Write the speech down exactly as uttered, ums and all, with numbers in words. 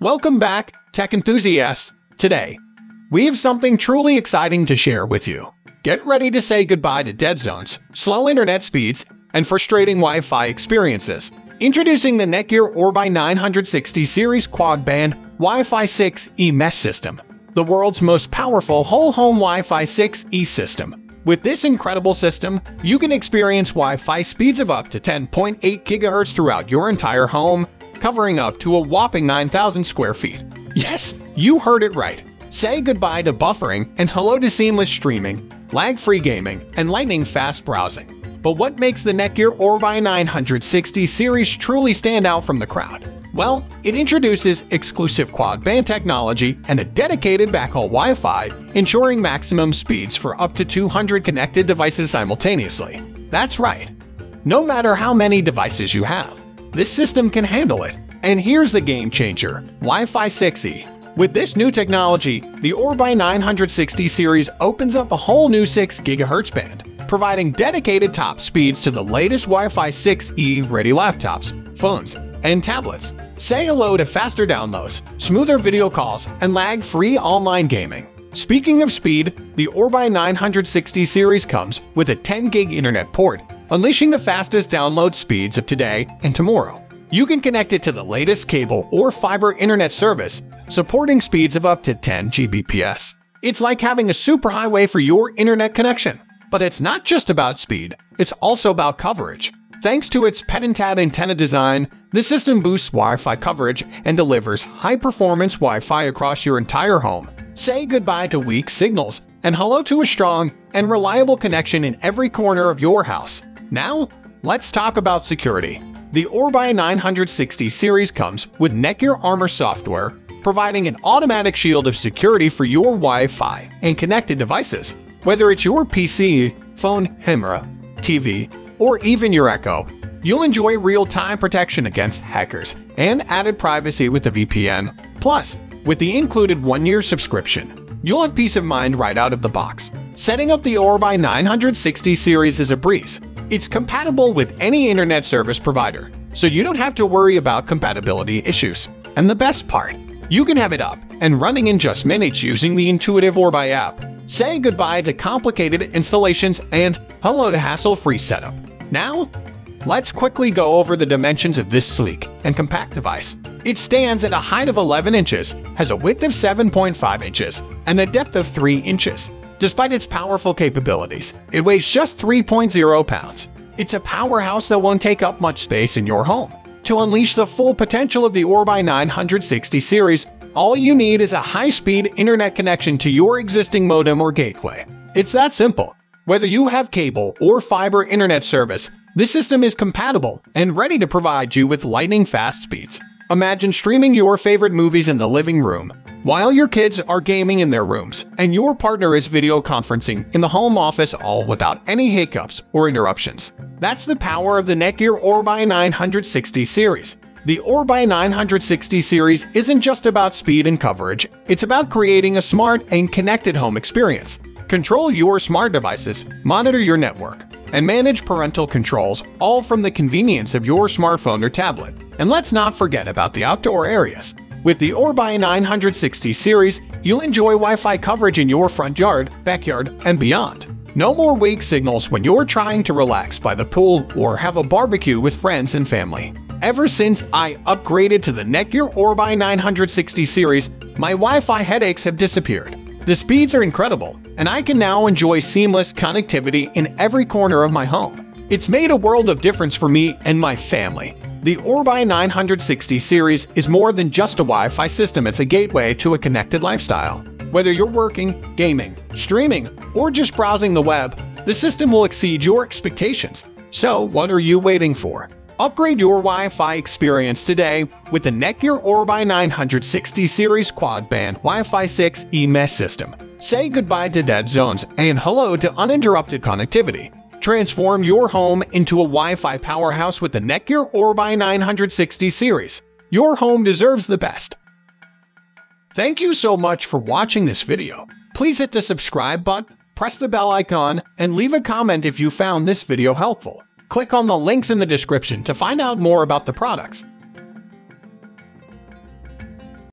Welcome back, tech enthusiasts. Today, we have something truly exciting to share with you. Get ready to say goodbye to dead zones, slow internet speeds, and frustrating Wi-Fi experiences. Introducing the Netgear Orbi nine sixty series Quad-Band Wi-Fi six E mesh system, the world's most powerful whole-home Wi-Fi six E system. With this incredible system, you can experience Wi-Fi speeds of up to ten point eight gigahertz throughout your entire home, covering up to a whopping nine thousand square feet. Yes, you heard it right. Say goodbye to buffering and hello to seamless streaming, lag-free gaming, and lightning-fast browsing. But what makes the Netgear Orbi nine sixty series truly stand out from the crowd? Well, it introduces exclusive quad-band technology and a dedicated backhaul Wi-Fi, ensuring maximum speeds for up to two hundred connected devices simultaneously. That's right. No matter how many devices you have, this system can handle it. And here's the game changer, Wi-Fi six E. With this new technology, the Orbi nine sixty series opens up a whole new six gigahertz band, providing dedicated top speeds to the latest Wi-Fi six E-ready laptops, phones, and tablets. Say hello to faster downloads, smoother video calls, and lag-free online gaming. Speaking of speed, the Orbi nine sixty series comes with a ten gig internet port, unleashing the fastest download speeds of today and tomorrow. You can connect it to the latest cable or fiber internet service, supporting speeds of up to ten gigabits per second. It's like having a superhighway for your internet connection. But it's not just about speed, it's also about coverage. Thanks to its patented antenna design, this system boosts Wi-Fi coverage and delivers high-performance Wi-Fi across your entire home. Say goodbye to weak signals and hello to a strong and reliable connection in every corner of your house. Now, let's talk about security. The Orbi nine sixty series comes with Netgear Armor software, providing an automatic shield of security for your Wi-Fi and connected devices. Whether it's your P C, phone, camera, T V, or even your Echo, you'll enjoy real-time protection against hackers and added privacy with the V P N. Plus, with the included one-year subscription, you'll have peace of mind right out of the box. Setting up the Orbi nine sixty series is a breeze. It's compatible with any internet service provider, so you don't have to worry about compatibility issues. And the best part, you can have it up and running in just minutes using the intuitive Orbi app. Say goodbye to complicated installations and hello to hassle-free setup. Now, let's quickly go over the dimensions of this sleek and compact device. It stands at a height of eleven inches, has a width of seven point five inches, and a depth of three inches. Despite its powerful capabilities, it weighs just three point zero pounds. It's a powerhouse that won't take up much space in your home. To unleash the full potential of the Orbi nine sixty series, all you need is a high-speed internet connection to your existing modem or gateway. It's that simple. Whether you have cable or fiber internet service, this system is compatible and ready to provide you with lightning-fast speeds. Imagine streaming your favorite movies in the living room, while your kids are gaming in their rooms, and your partner is video conferencing in the home office, all without any hiccups or interruptions. That's the power of the Netgear Orbi nine sixty series. The Orbi nine sixty series isn't just about speed and coverage, it's about creating a smart and connected home experience. Control your smart devices, monitor your network, and manage parental controls, all from the convenience of your smartphone or tablet. And let's not forget about the outdoor areas. With the Orbi nine sixty series, you'll enjoy Wi-Fi coverage in your front yard, backyard, and beyond. No more weak signals when you're trying to relax by the pool or have a barbecue with friends and family. Ever since I upgraded to the Netgear Orbi nine sixty series, my Wi-Fi headaches have disappeared. The speeds are incredible, and I can now enjoy seamless connectivity in every corner of my home. It's made a world of difference for me and my family. The Orbi nine sixty series is more than just a Wi-Fi system, it's a gateway to a connected lifestyle. Whether you're working, gaming, streaming, or just browsing the web, the system will exceed your expectations. So what are you waiting for? Upgrade your Wi-Fi experience today with the Netgear Orbi nine sixty series quad-band Wi-Fi six E mesh system. Say goodbye to dead zones and hello to uninterrupted connectivity. Transform your home into a Wi-Fi powerhouse with the Netgear Orbi nine sixty series. Your home deserves the best. Thank you so much for watching this video. Please hit the subscribe button, press the bell icon, and leave a comment if you found this video helpful. Click on the links in the description to find out more about the products.